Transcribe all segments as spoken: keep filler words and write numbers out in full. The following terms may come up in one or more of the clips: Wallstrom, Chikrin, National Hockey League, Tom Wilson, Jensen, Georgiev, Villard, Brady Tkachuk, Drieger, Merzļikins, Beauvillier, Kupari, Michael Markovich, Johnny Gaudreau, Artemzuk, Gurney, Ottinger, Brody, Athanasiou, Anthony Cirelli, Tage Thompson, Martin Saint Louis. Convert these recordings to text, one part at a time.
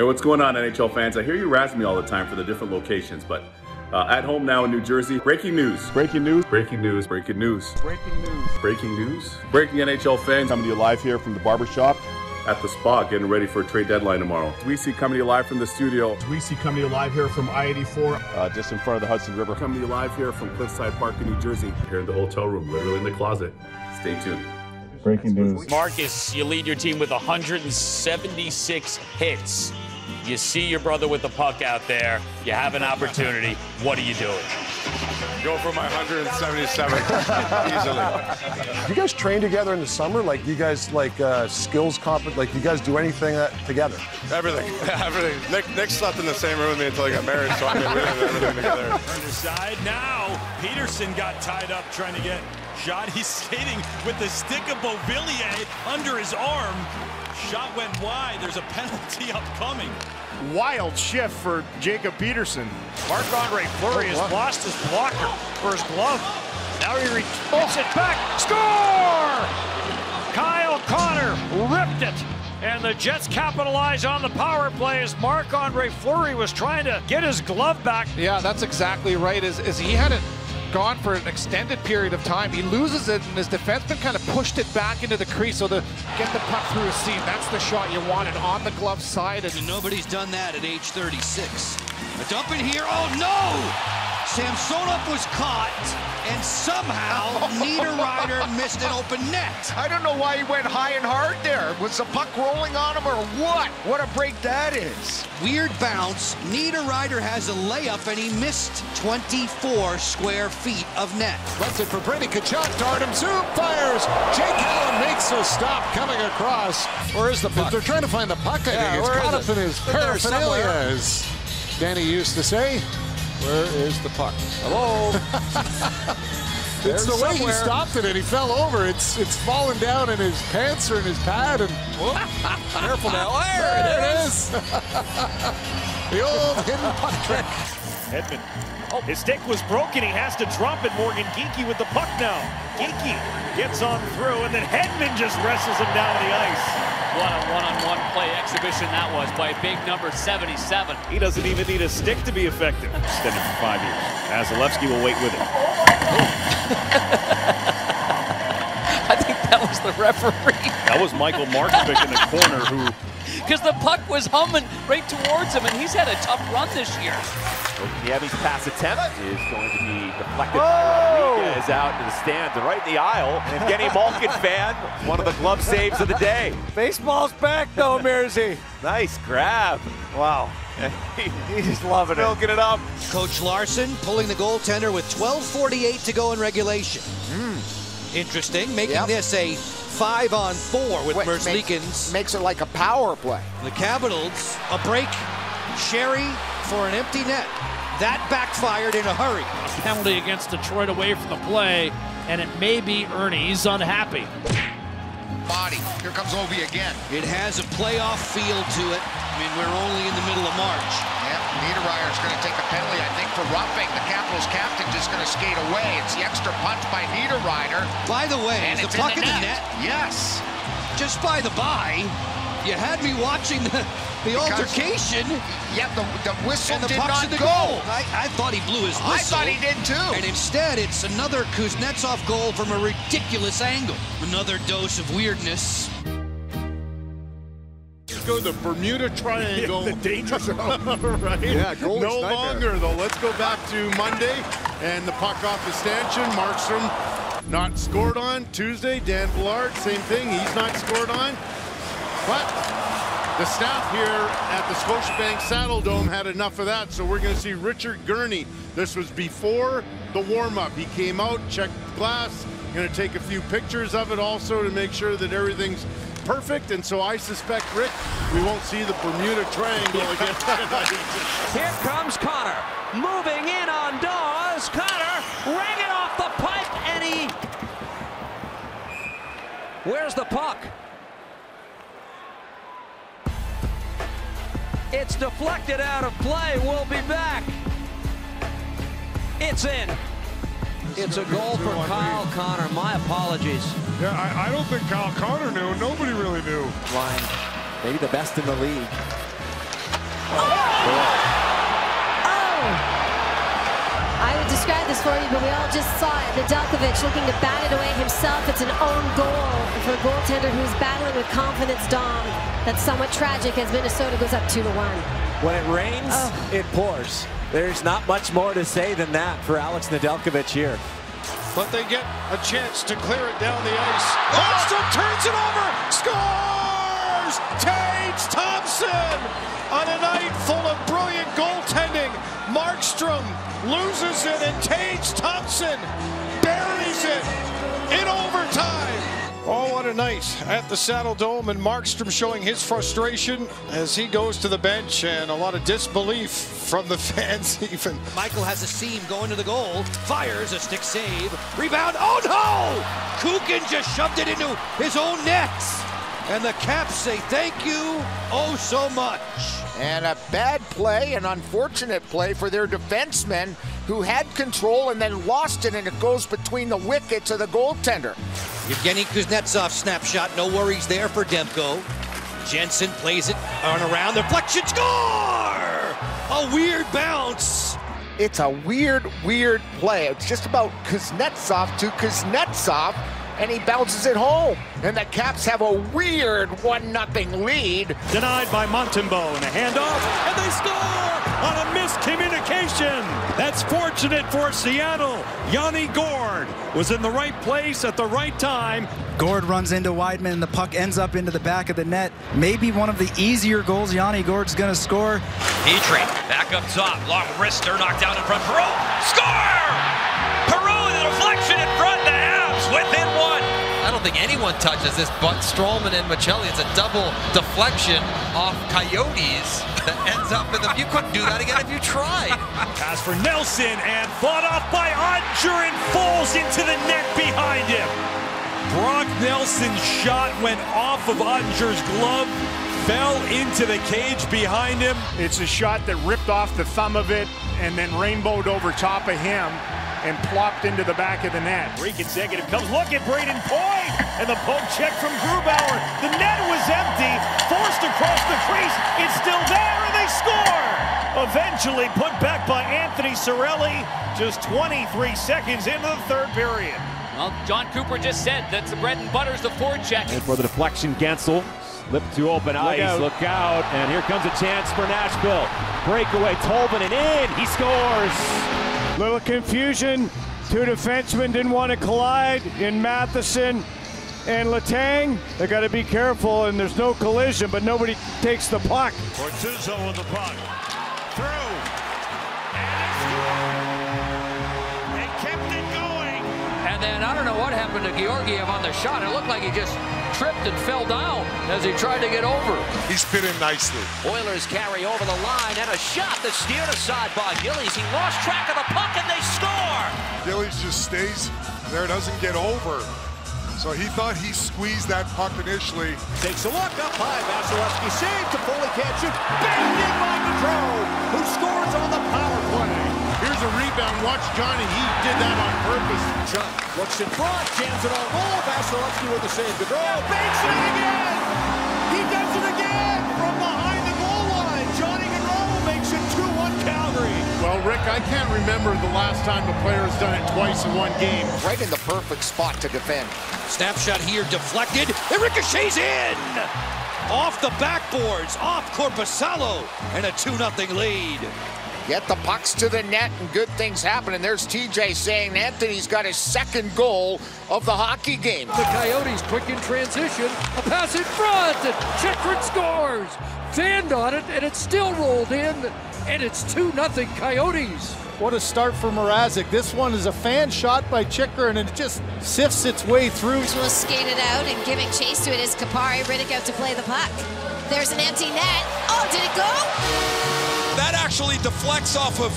Hey, what's going on, N H L fans? I hear you razzing me all the time for the different locations, but uh, at home now in New Jersey, breaking news. Breaking news. Breaking news. Breaking news. Breaking news. Breaking news. Breaking N H L fans. Coming to you live here from the barbershop at the spa, getting ready for a trade deadline tomorrow. We see coming to you live from the studio. We see coming to you live here from I eighty-four. Uh, just in front of the Hudson River. Coming to you live here from Cliffside Park in New Jersey. Here in the hotel room, literally in the closet. Stay tuned. Breaking news. Marcus, you lead your team with one hundred seventy-six hits. You see your brother with the puck out there. You have an opportunity. What are you doing? Go for my one hundred seventy-seven easily. You guys train together in the summer? Like, you guys, like, uh, skills comp? Like, you guys do anything uh, together? Everything. Everything. Nick, Nick slept in the same room with me until he got married, so I mean, we did everything together. Turn aside. Now, Peterson got tied up trying to get shot. He's skating with the stick of Beauvillier under his arm. Shot went wide. There's a penalty upcoming. Wild shift for Jacob Peterson. Marc-Andre Fleury has lost his blocker for his glove. Now he retrieves it back. Score! Kyle Connor ripped it. And the Jets capitalize on the power play as Marc-Andre Fleury was trying to get his glove back. Yeah, that's exactly right. Is, is he had it gone for an extended period of time. He loses it, and his defenseman kind of pushed it back into the crease, so to get the puck through his seam. That's the shot you wanted on the glove side. And nobody's done that at age thirty-six. A dump in here. Oh, no! Samsonov was caught, and somehow Niederreiter missed an open net. I don't know why he went high and hard there. Was the puck rolling on him or what? What a break that is. Weird bounce. Niederreiter has a layup, and he missed twenty-four square feet. feet of net. Runs it for Brady Tkachuk. Artemzuk fires. Jake Allen makes a stop coming across. Where is the puck? They're trying to find the puck, I yeah, think. It's caught up it? in his paraphernalia, as Danny used to say. Where is the puck? Hello? It's the somewhere. way he stopped it, and he fell over. It's it's fallen down in his pants or in his pad. And careful now. There, there it is. The old hidden puck trick. Hedman. Oh, his stick was broken. He has to drop it. Morgan Geekie with the puck now. Geekie gets on through, and then Hedman just wrestles him down the ice. What a one-on-one play exhibition that was by big number seventy-seven. He doesn't even need a stick to be effective. Extended for five years. Vasilevskiy will wait with it. I think that was the referee. That was Michael Markovich in the corner, who... because the puck was humming right towards him, and he's had a tough run this year. Niemi's pass attempt is going to be deflected. Oh! Rodriguez out to the stands and right in the aisle. And Evgeny Malkin fan, one of the glove saves of the day. Baseball's back though, Merzļikins. Nice grab. Wow. He's loving it. Milking it up. Coach Larson pulling the goaltender with twelve forty-eight to go in regulation. Mm. Interesting, making yep. this a five on four with Merzļikins. Makes, makes it like a power play. The Capitals, a break. Sherry for an empty net. That backfired in a hurry. A penalty against Detroit away from the play, and it may be Ernie's unhappy. Body. Here comes Ovi again. It has a playoff feel to it. I mean, we're only in the middle of March. Yep, Niederreiter's going to take a penalty, I think, for roughing. The Capitals captain just going to skate away. It's the extra punch by Niederreiter. By the way, and is the puck in the, in the net? net? Yes. Just by the by, you had me watching the... The because, altercation. Yep, the, the whistle and the did not the go. Goal. I, I thought he blew his whistle. I thought he did too. And instead, it's another Kuznetsov goal from a ridiculous angle. Another dose of weirdness. Let's go to the Bermuda Triangle. Yeah, the danger zone. Right? Yeah, goal No longer, though. Let's go back to Monday. And the puck off the stanchion. Markstrom not scored on. Tuesday, Dan Villard, same thing. He's not scored on. But... the staff here at the Scotiabank Saddledome had enough of that, so we're going to see Richard Gurney. This was before the warm-up. He came out, checked the glass, going to take a few pictures of it also to make sure that everything's perfect. And so I suspect, Rick, we won't see the Bermuda Triangle again tonight. Here comes Connor, moving in on Daws. Connor, rang it off the pipe, and he... where's the puck? It's deflected out of play. We'll be back. It's in. It's a goal for Kyle Connor. My apologies. Yeah, I, I don't think Kyle Connor knew. Nobody really knew. Line, maybe the best in the league. was for you, but we all just saw it. Nedeljkovic looking to bat it away himself. It's an own goal for a goaltender who's battling with confidence, Dom. That's somewhat tragic as Minnesota goes up two to one. When it rains, oh. it pours. There's not much more to say than that for Alex Nedeljkovic here. But they get a chance to clear it down the ice. Markstrom oh. turns it over, scores! Tage Thompson on a night full of brilliant goaltending. Markstrom loses it, and Tage Thompson buries it in overtime. Oh, what a night at the Saddledome, and Markstrom showing his frustration as he goes to the bench, and a lot of disbelief from the fans even. Michael has a seam going to the goal, fires a stick save, rebound, oh no! Kukin just shoved it into his own net, and the Caps say thank you oh so much. And a bad play, an unfortunate play for their defensemen who had control and then lost it, and it goes between the wickets of the goaltender. Evgeny Kuznetsov snapshot, no worries there for Demko. Jensen plays it on around, deflection, score! A weird bounce. It's a weird, weird play. It's just about Kuznetsov to Kuznetsov, and he bounces it home. And the Caps have a weird one nothing lead. Denied by Montembeau, and a handoff, and they score on a miscommunication. That's fortunate for Seattle. Yanni Gourde was in the right place at the right time. Gourde runs into Weidman, and the puck ends up into the back of the net. Maybe one of the easier goals Yanni Gourde's gonna score. Petrie, back up top, long wrister, knocked down in front, Perreault, score! Perreault, the deflection in front, the Habs within one. I don't think anyone touches this but Strowman and Michelli. It's a double deflection off Coyotes that ends up in the... You couldn't do that again if you tried. Pass for Nelson and fought off by Ottinger and falls into the net behind him. Brock Nelson's shot went off of Ottinger's glove, fell into the cage behind him. It's a shot that ripped off the thumb of it and then rainbowed over top of him and plopped into the back of the net. Three consecutive comes, look at Braden Point, and the poke check from Grubauer. The net was empty, forced across the crease, it's still there, and they score! Eventually put back by Anthony Cirelli, just twenty-three seconds into the third period. Well, John Cooper just said that's the bread and butter's the forecheck. And for the deflection, Gensel slipped to open look ice, out. look out, and here comes a chance for Nashville. Breakaway, Tolvin, and in, he scores! Little confusion, two defensemen didn't want to collide in Matheson and Letang. They got to be careful, and there's no collision, but nobody takes the puck. Cortuzzo with the puck, through, and it's good. They kept it going. And then I don't know what happened to Georgiev on the shot. It looked like he just tripped and fell down as he tried to get over. He's fit in nicely. Oilers carry over the line, and a shot that's steered aside by Gillies. He lost track of the puck, and they score! Gillies just stays there, doesn't get over. So he thought he squeezed that puck initially. Takes a look up high, Vasilevskiy saved, Toffoli can't shoot. Banged in by Gaudreau, who scores on the power play. Here's a rebound, watch Johnny, he did that on purpose. Chuck looks in front, jams it on goal, Vasilevskiy with the save. Gaudreau banks it again! He does it again from behind the goal line. Johnny Gaudreau makes it two one Calgary. Well, Rick, I can't remember the last time a player's done it twice in one game. Right in the perfect spot to defend. Snapshot here, deflected, it ricochets in! Off the backboards, off Korpisalo, and a two nothing lead. Get the pucks to the net, and good things happen. And there's T J saying Anthony's got his second goal of the hockey game. The Coyotes quick in transition, a pass in front, and Chikrin scores. Fanned on it, and it still rolled in, and it's two nothing Coyotes. What a start for Mrazek. This one is a fan shot by Chikrin, and it just sifts its way through. Will skate it out, and giving chase to it is Kupari. Riddick out to play the puck. There's an empty net. Oh, did it go? That actually deflects off of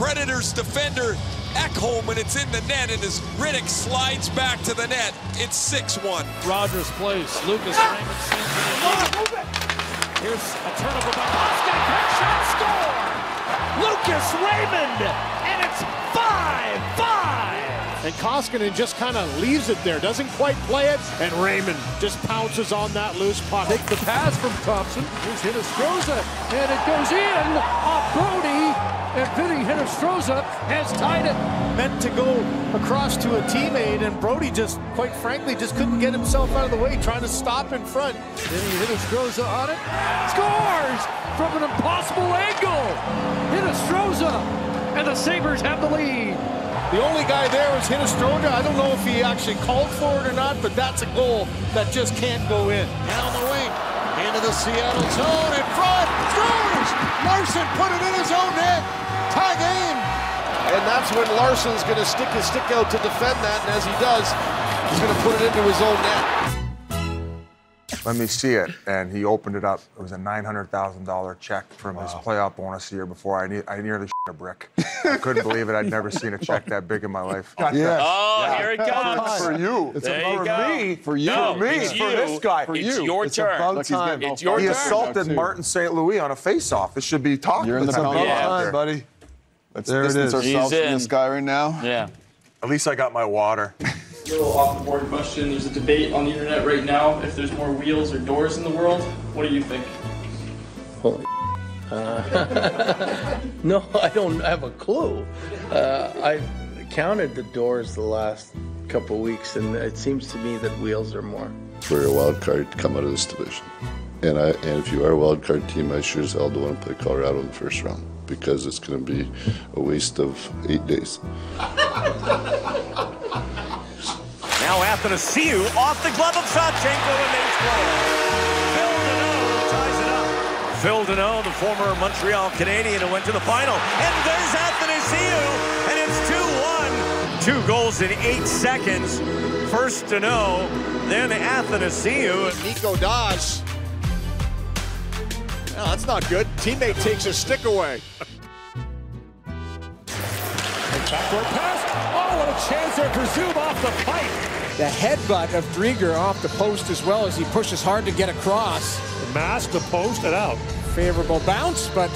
Predators defender Ekholm, and it's in the net, and as Riddick slides back to the net, it's six one. Rogers plays, Lucas ah. Raymond. Here's a turnover by Boston, quick shot, score! Lucas Raymond, and it's five five! and Koskinen just kind of leaves it there, doesn't quite play it, and Raymond just pounces on that loose puck. Take the pass from Thompson. Here's Hinostroza, and it goes in off Brody, and Vinny Hinostroza has tied it. Meant to go across to a teammate, and Brody just, quite frankly, just couldn't get himself out of the way, trying to stop in front. Vinny Hinostroza on it, scores from an impossible angle. Hinostroza. And the Sabres have the lead. The only guy there was Hinostroza. I don't know if he actually called for it or not, but that's a goal that just can't go in. Down the wing, into the Seattle zone, in front, scores! Larson put it in his own net, tie game! And that's when Larson's going to stick his stick out to defend that, and as he does, he's going to put it into his own net. Let me see it, and he opened it up. It was a nine hundred thousand dollar check from wow. his playoff bonus the year before. I, ne I nearly shit a brick. I couldn't believe it. I'd never seen a check that big in my life. Got yes. Oh, yeah. Here it comes. For you. It's there you for go. me. For you. No, me. It's you. For this guy. For it's you. Your it's turn. About time. It's your he turn. He assaulted Martin Saint Louis on a face-off. This should be talked. You're in it's the about yeah. time, buddy. Let's there distance it is. ourselves from this guy right now. Yeah. At least I got my water. A little off-the-board question. There's a debate on the internet right now if there's more wheels or doors in the world. What do you think? Holy uh, No, I don't have a clue. Uh, I counted the doors the last couple weeks, and it seems to me that wheels are more. If you're a wild card, come out of this division. And, I, and if you are a wild card team, I sure as hell don't want to play Colorado in the first round because it's going to be a waste of eight days. Now Athanasiou off the glove of Savchenko and they score. Phil Danault ties it up. Phil Danault, the former Montreal Canadian who went to the final. And there's Athanasiou, and it's two one. Two goals in eight seconds. First Danault, then Athanasiou. Nico Daws. No, that's not good. Teammate takes his stick away. Backward pass. Oh, what a chance there for Zoom off the pipe. The headbutt of Drieger off the post as well as he pushes hard to get across. The mask, the post, and out. Favorable bounce, but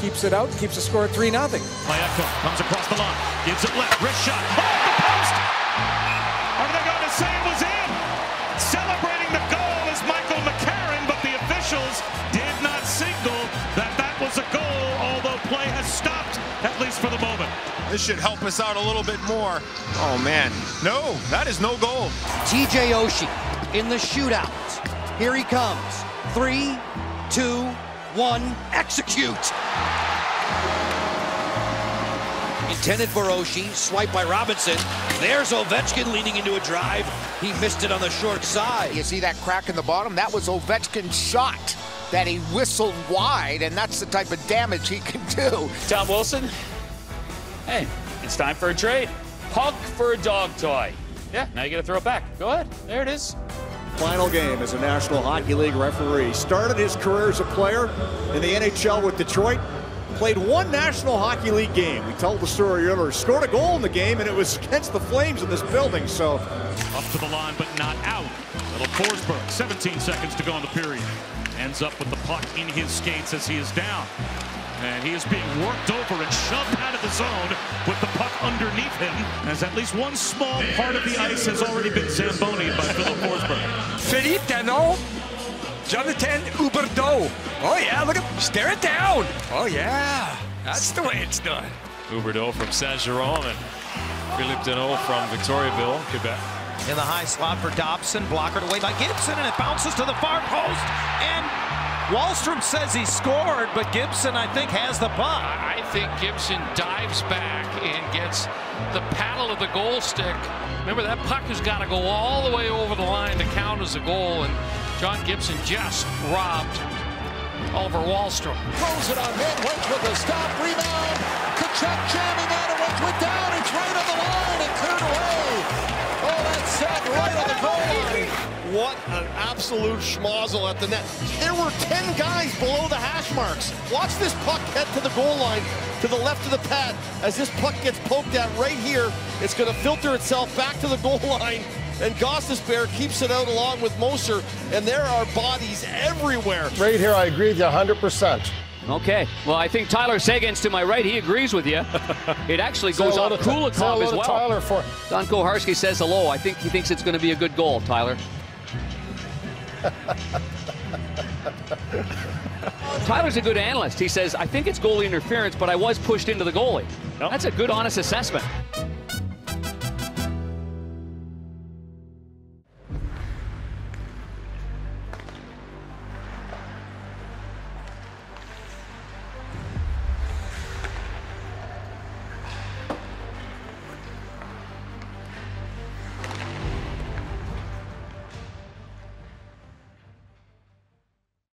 keeps it out, keeps the score three nothing. Play-up comes across the line, gives it left, wrist shot. Oh, the post! Are they going to say it was in? Celebrating the goal is Michael McCarron, but the officials did not signal that that was a goal, although play has stopped, at least for the moment. This should help us out a little bit more. Oh, man. No, that is no goal. T J Oshie in the shootout. Here he comes. Three, two, one, execute. Intended for Oshie, swipe by Robinson. There's Ovechkin leaning into a drive. He missed it on the short side. You see that crack in the bottom? That was Ovechkin's shot that he whistled wide, and that's the type of damage he can do. Tom Wilson? Hey, it's time for a trade. Puck for a dog toy. Yeah, now you gotta throw it back. Go ahead, there it is. Final game as a National Hockey League referee. Started his career as a player in the N H L with Detroit. Played one National Hockey League game. We told the story earlier. Scored a goal in the game, and it was against the Flames in this building, so. Up to the line, but not out. Little Forsberg, seventeen seconds to go in the period. Ends up with the puck in his skates as he is down. And he is being worked over and shoved out of the zone with the puck underneath him, as at least one small part of the ice has already been zambonied by Philip Forsberg. Philippe Danault, Jonathan Huberdeau. Oh, yeah, look at stare it down. Oh, yeah, that's the way it's done. Huberdeau from Saint-Jérôme and Philippe Danault from Victoriaville, Quebec. In the high slot for Dobson, blockered away by Gibson, and it bounces to the far post, and Wallstrom says he scored, but Gibson, I think, has the puck. I think Gibson dives back and gets the paddle of the goal stick. Remember, that puck has got to go all the way over the line to count as a goal, and John Gibson just robbed Oliver Wallstrom. Throws it on Hedman with a stop, rebound. Tkachuk jamming out of it, went down, it's right on the line, and cleared away. Oh, that's set right on the goal line. What an absolute schmozzle at the net. There were ten guys below the hash marks. Watch this puck head to the goal line, to the left of the pad. As this puck gets poked at right here, it's going to filter itself back to the goal line. And Gostisbehere keeps it out along with Moser. And there are bodies everywhere. Right here, I agree with you one hundred percent. Okay. Well, I think Tyler Sagan's to my right. He agrees with you. It actually goes on to Kulikov as well. Tyler for Don Koharski says hello. I think he thinks it's going to be a good goal, Tyler. Tyler's a good analyst. He says, I think it's goalie interference, but I was pushed into the goalie. Nope. That's a good, honest assessment.